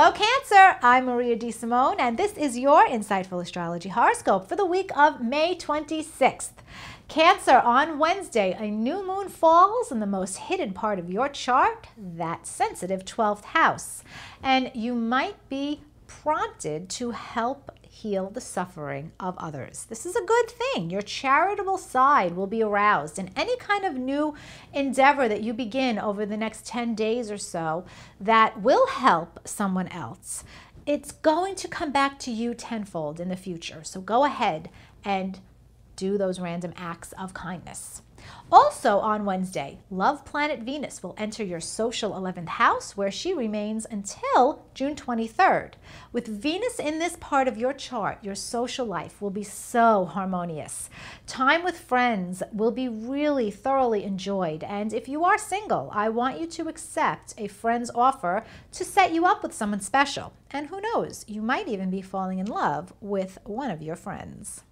Hello Cancer, I'm Maria DeSimone and this is your Insightful Astrology Horoscope for the week of May 26th. Cancer, on Wednesday, a new moon falls in the most hidden part of your chart, that sensitive 12th house. And you might be prompted to help heal the suffering of others. This is a good thing. Your charitable side will be aroused, and any kind of new endeavor that you begin over the next 10 days or so that will help someone else, it's going to come back to you tenfold in the future. So go ahead and do those random acts of kindness. Also on Wednesday, love planet Venus will enter your social 11th house, where she remains until June 23rd. With Venus in this part of your chart, your social life will be so harmonious. Time with friends will be really thoroughly enjoyed, and if you are single, I want you to accept a friend's offer to set you up with someone special. And who knows, you might even be falling in love with one of your friends.